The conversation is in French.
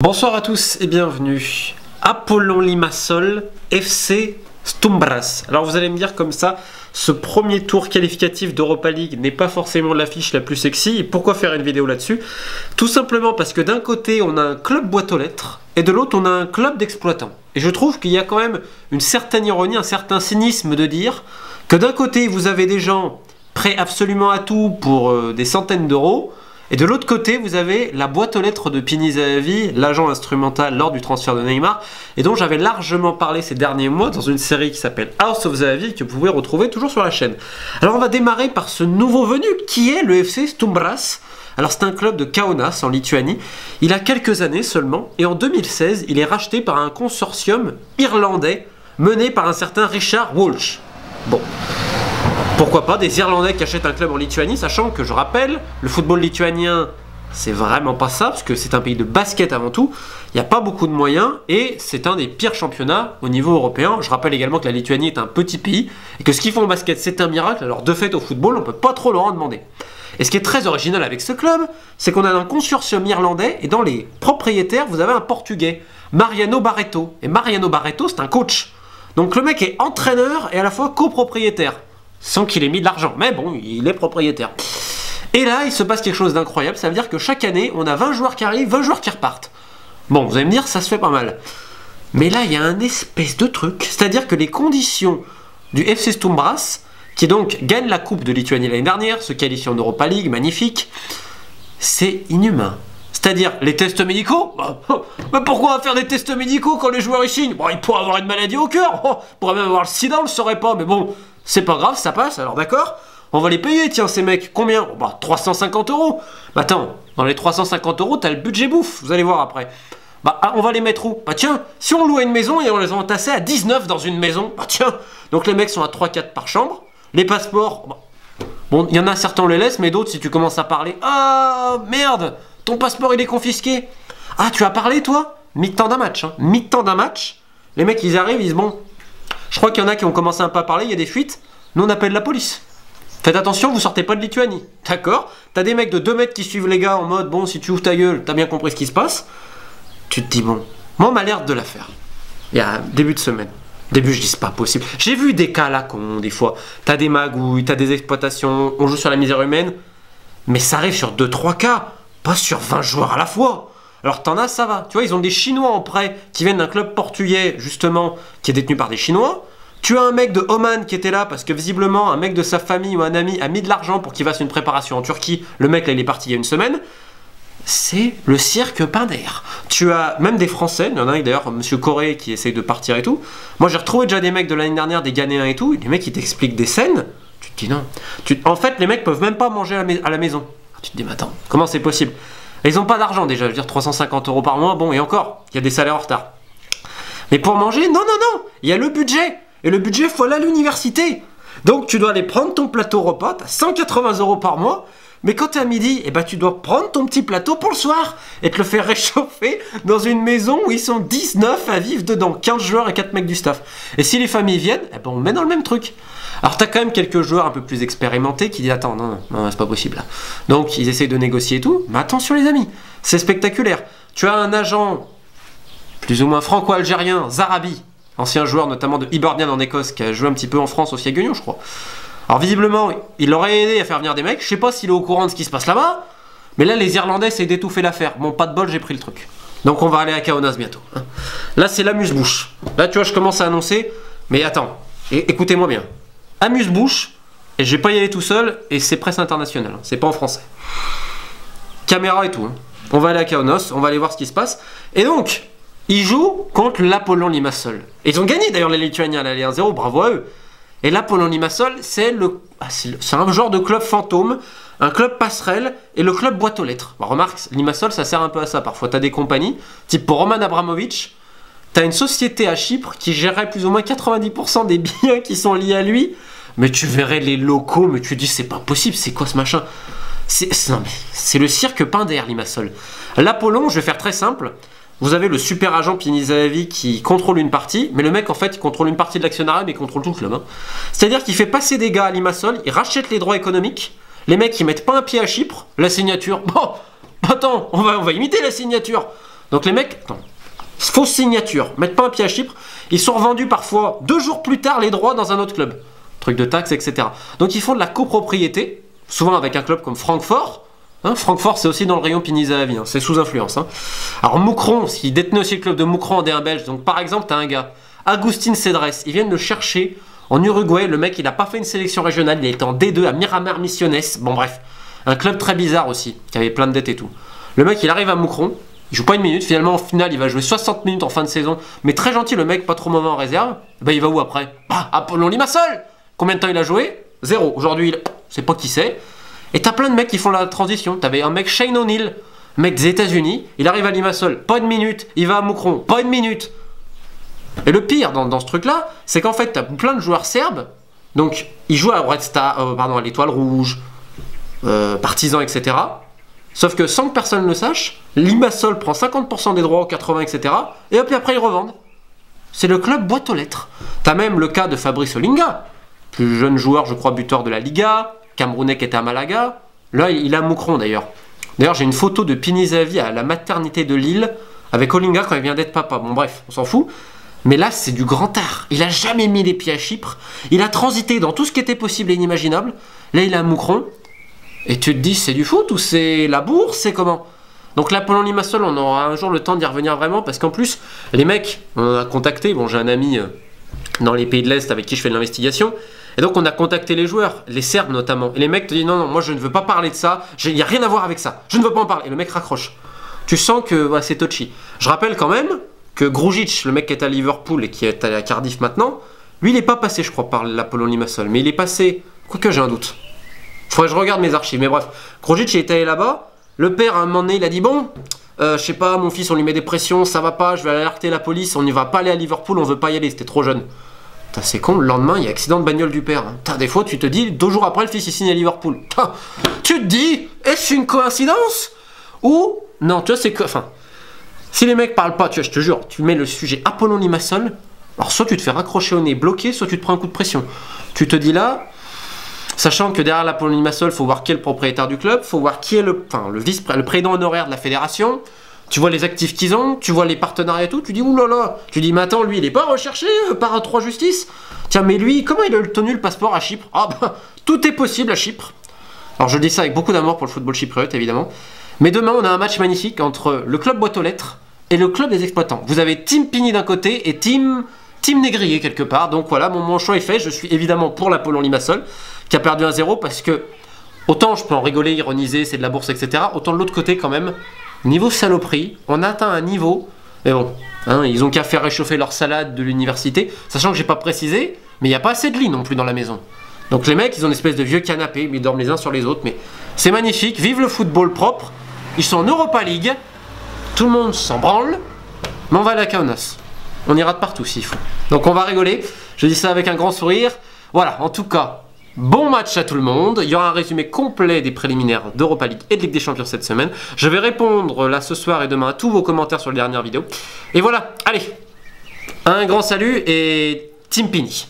Bonsoir à tous et bienvenue. Apollon Limassol FC Stumbras. Alors vous allez me dire comme ça, ce premier tour qualificatif d'Europa League n'est pas forcément l'affiche la plus sexy. Et pourquoi faire une vidéo là-dessus? Tout simplement parce que d'un côté on a un club boîte aux lettres et de l'autre on a un club d'exploitants. Et je trouve qu'il y a quand même une certaine ironie, un certain cynisme de dire que d'un côté vous avez des gens prêts absolument à tout pour des centaines d'euros. Et de l'autre côté, vous avez la boîte aux lettres de Pini Zahavi, l'agent instrumental lors du transfert de Neymar, et dont j'avais largement parlé ces derniers mois dans une série qui s'appelle House of Zahavi, que vous pouvez retrouver toujours sur la chaîne. Alors on va démarrer par ce nouveau venu, qui est le FC Stumbras. Alors c'est un club de Kaunas, en Lituanie. Il a quelques années seulement, et en 2016, il est racheté par un consortium irlandais, mené par un certain Richard Walsh. Bon... pourquoi pas des Irlandais qui achètent un club en Lituanie, sachant que, je rappelle, le football lituanien, c'est vraiment pas ça, parce que c'est un pays de basket avant tout, il n'y a pas beaucoup de moyens, et c'est un des pires championnats au niveau européen. Je rappelle également que la Lituanie est un petit pays, et que ce qu'ils font au basket, c'est un miracle, alors de fait, au football, on ne peut pas trop leur en demander. Et ce qui est très original avec ce club, c'est qu'on a un consortium irlandais, et dans les propriétaires, vous avez un Portugais, Mariano Barreto. Et Mariano Barreto, c'est un coach. Donc le mec est entraîneur et à la fois copropriétaire. Sans qu'il ait mis de l'argent, mais bon, il est propriétaire. Et là, il se passe quelque chose d'incroyable, ça veut dire que chaque année, on a 20 joueurs qui arrivent, 20 joueurs qui repartent. Bon, vous allez me dire, ça se fait pas mal. Mais là, il y a un espèce de truc, c'est-à-dire que les conditions du FC Stumbras, qui donc gagne la Coupe de Lituanie l'année dernière, se qualifie en Europa League, magnifique, c'est inhumain. C'est-à-dire, les tests médicaux, mais pourquoi on va faire des tests médicaux quand les joueurs y signent? Bon, ils pourraient avoir une maladie au cœur, ils pourraient même avoir le sida, on le saurait pas, mais bon... c'est pas grave, ça passe, alors d'accord, on va les payer, tiens, ces mecs, combien? Bah, 350 euros. Bah, attends, dans les 350 euros, t'as le budget bouffe, vous allez voir après. Bah, on va les mettre où? Bah, tiens, si on louait une maison et on les entassait à 19 dans une maison, bah, tiens, donc les mecs sont à 3-4 par chambre, les passeports, bah, bon, il y en a certains, on les laisse, mais d'autres, si tu commences à parler, ah, merde, ton passeport, il est confisqué. Ah, tu as parlé, toi? Mi-temps d'un match, hein, mi-temps d'un match, les mecs, ils arrivent, ils disent, bon, je crois qu'il y en a qui ont commencé à ne pas parler, il y a des fuites. Nous, on appelle la police. Faites attention, vous sortez pas de Lituanie. D'accord? T'as des mecs de 2 mètres qui suivent les gars en mode, bon, si tu ouvres ta gueule, t'as bien compris ce qui se passe. Tu te dis, bon, moi, on m'a l'air de la faire. Il y a début de semaine. Début, je dis, c'est pas possible. J'ai vu des cas là, qu'on, des fois, t'as des magouilles, t'as des exploitations, on joue sur la misère humaine. Mais ça arrive sur 2-3 cas, pas sur 20 joueurs à la fois. Alors t'en as, ça va. Tu vois, ils ont des Chinois en prêt qui viennent d'un club portugais, justement, qui est détenu par des Chinois. Tu as un mec de Oman qui était là parce que visiblement, un mec de sa famille ou un ami a mis de l'argent pour qu'il fasse une préparation en Turquie. Le mec, là, il est parti il y a une semaine. C'est le cirque pindère. Tu as même des Français, il y en a d'ailleurs, Monsieur Corée qui essaye de partir et tout. Moi, j'ai retrouvé déjà des mecs de l'année dernière, des Ghanéens et tout. Les mecs, ils t'expliquent des scènes. Tu te dis non. En fait, les mecs peuvent même pas manger à la maison. Tu te dis, mais attends, comment c'est possible ? Ils n'ont pas d'argent déjà, je veux dire 350 euros par mois, bon et encore, il y a des salaires en retard. Mais pour manger, non, non, non, il y a le budget. Et le budget, faut aller à l'université. Donc tu dois aller prendre ton plateau repas, t'as 180 euros par mois, mais quand t'es à midi, eh ben, tu dois prendre ton petit plateau pour le soir et te le faire réchauffer dans une maison où ils sont 19 à vivre dedans, 15 joueurs et 4 mecs du staff. Et si les familles viennent, eh ben, on le met dans le même truc. Alors t'as quand même quelques joueurs un peu plus expérimentés qui disent attends, non, non, non c'est pas possible là. Donc ils essayent de négocier et tout, mais attention les amis, c'est spectaculaire. Tu as un agent plus ou moins franco-algérien, Zarabi, ancien joueur notamment de Hibernian en Écosse, qui a joué un petit peu en France au FC Guignon je crois. Alors visiblement, il aurait aidé à faire venir des mecs, je sais pas s'il est au courant de ce qui se passe là-bas, mais là les Irlandais c'est d'étouffer l'affaire. Bon pas de bol, j'ai pris le truc. Donc on va aller à Kaunas bientôt. Là c'est l'amuse-bouche. Là tu vois je commence à annoncer, mais attends, écoutez-moi bien. Amuse-bouche, et je vais pas y aller tout seul, et c'est presse internationale, hein, c'est pas en français. Caméra et tout, hein. On va aller à Kaunas, on va aller voir ce qui se passe. Et donc, ils jouent contre l'Apollon Limassol. Et ils ont gagné d'ailleurs les Lituaniens, là, les 1-0, bravo à eux. Et l'Apollon Limassol, c'est un genre de club fantôme, un club passerelle, et le club boîte aux lettres. Bah, remarque, Limassol, ça sert un peu à ça, parfois t'as des compagnies, type pour Roman Abramovic, t'as une société à Chypre qui gérait plus ou moins 90% des biens qui sont liés à lui, mais tu verrais les locaux, mais tu te dis c'est pas possible, c'est quoi ce machin? C'est le cirque pindère Limassol. L'Apollon, je vais faire très simple, vous avez le super agent Pini Zahavi qui contrôle une partie, mais le mec en fait il contrôle une partie de l'actionnariat mais il contrôle tout le club. Hein. C'est-à-dire qu'il fait passer des gars à Limassol, il rachète les droits économiques, les mecs ils mettent pas un pied à Chypre, la signature, bon, attends, on va imiter la signature. Donc les mecs, attends, fausse signature, mettent pas un pied à Chypre, ils sont revendus parfois 2 jours plus tard les droits dans un autre club, truc de taxes, etc. Donc ils font de la copropriété, souvent avec un club comme Francfort. Hein, Francfort, c'est aussi dans le rayon Pini Zahavi, hein, c'est sous influence. Hein. Alors Mouscron, qui détenait aussi le club de Mouscron en D1 belge, donc par exemple, t'as un gars, Agustin Cédrès, ils viennent le chercher en Uruguay, le mec il n'a pas fait une sélection régionale, il était en D2 à Miramar Missiones, bon bref, un club très bizarre aussi, qui avait plein de dettes et tout. Le mec il arrive à Mouscron, il joue pas une minute, finalement en finale il va jouer 60 minutes en fin de saison, mais très gentil le mec, pas trop mauvais en réserve, bah il va où après? Bah Apollon Limassol. Combien de temps il a joué? 0, aujourd'hui il... c'est pas qui c'est. Et t'as plein de mecs qui font la transition. T'avais un mec, Shane O'Neill, mec des États-Unis, il arrive à Limassol, pas une minute, il va à Mouscron, pas une minute. Et le pire dans ce truc-là, c'est qu'en fait, t'as plein de joueurs serbes, donc ils jouent à Red Star, pardon, à l'Étoile Rouge, Partizan, etc. Sauf que sans que personne ne le sache, Limassol prend 50% des droits aux 80, etc. Et puis après, ils revendent. C'est le club boîte aux lettres. T'as même le cas de Fabrice Olinga, plus jeune joueur, je crois, buteur de la Liga, Camerounais qui était à Malaga. Là, il est à Mouscron d'ailleurs. D'ailleurs, j'ai une photo de Pini Zahavi à la maternité de Lille avec Olinga quand il vient d'être papa. Bon, bref, on s'en fout. Mais là, c'est du grand art. Il a jamais mis les pieds à Chypre. Il a transité dans tout ce qui était possible et inimaginable. Là, il est à Mouscron. Et tu te dis, c'est du foot ou c'est la bourse, c'est comment? Donc l'Apollon Limassol, on aura un jour le temps d'y revenir vraiment, parce qu'en plus, les mecs, on a contacté. Bon, j'ai un ami dans les pays de l'Est avec qui je fais de l'investigation. Et donc, on a contacté les joueurs, les Serbes notamment. Et les mecs te disent, non, non, moi je ne veux pas parler de ça. Il n'y a rien à voir avec ça. Je ne veux pas en parler. Et le mec raccroche. Tu sens que bah, c'est touchy. Je rappelle quand même que Grujic, le mec qui est à Liverpool et qui est à Cardiff maintenant, lui il n'est pas passé je crois par l'Apollon Limassol, mais il est passé, quoique j'ai un doute, faudrait que je regarde mes archives, mais bref, Grujic il est allé là-bas, le père à un moment donné il a dit bon, je sais pas mon fils on lui met des pressions, ça va pas, je vais alerter la police, on n'y va pas aller à Liverpool, on veut pas y aller, c'était trop jeune. C'est con, le lendemain il y a accident de bagnole du père. Des fois tu te dis, 2 jours après le fils il signe à Liverpool. Tu te dis, est-ce une coïncidence? Ou, non tu vois c'est que, enfin... Si les mecs parlent pas, tu vois, je te jure, tu mets le sujet Apollon Limassol, alors soit tu te fais raccrocher au nez, bloqué, soit tu te prends un coup de pression. Tu te dis là, sachant que derrière l'Apollon Limassol, faut voir qui est le propriétaire du club, faut voir qui est le président honoraire de la fédération, tu vois les actifs qu'ils ont, tu vois les partenariats et tout, tu dis oulala, tu dis mais attends, lui il est pas recherché par un 3 justice. Tiens mais lui, comment il a tenu le passeport à Chypre? Ah bah, tout est possible à Chypre. Alors je dis ça avec beaucoup d'amour pour le football chypriote évidemment. Mais demain, on a un match magnifique entre le club boîte aux lettres et le club des exploitants. Vous avez Team Pini d'un côté et Team Négrier quelque part. Donc voilà, mon choix est fait. Je suis évidemment pour l'Apollon Limassol qui a perdu 1-0 parce que autant je peux en rigoler, ironiser, c'est de la bourse, etc. Autant de l'autre côté quand même, niveau saloperie, on atteint un niveau. Mais bon, hein, ils ont qu'à faire réchauffer leur salade de l'université. Sachant que j'ai pas précisé, mais il n'y a pas assez de lits non plus dans la maison. Donc les mecs, ils ont une espèce de vieux canapé, ils dorment les uns sur les autres. Mais c'est magnifique, vive le football propre. Ils sont en Europa League, tout le monde s'en branle, mais on va à la Kaunas. On ira de partout s'il faut. Donc on va rigoler, je dis ça avec un grand sourire. Voilà, en tout cas, bon match à tout le monde. Il y aura un résumé complet des préliminaires d'Europa League et de Ligue des Champions cette semaine. Je vais répondre là ce soir et demain à tous vos commentaires sur les dernières vidéos. Et voilà, allez, un grand salut et Team Pini.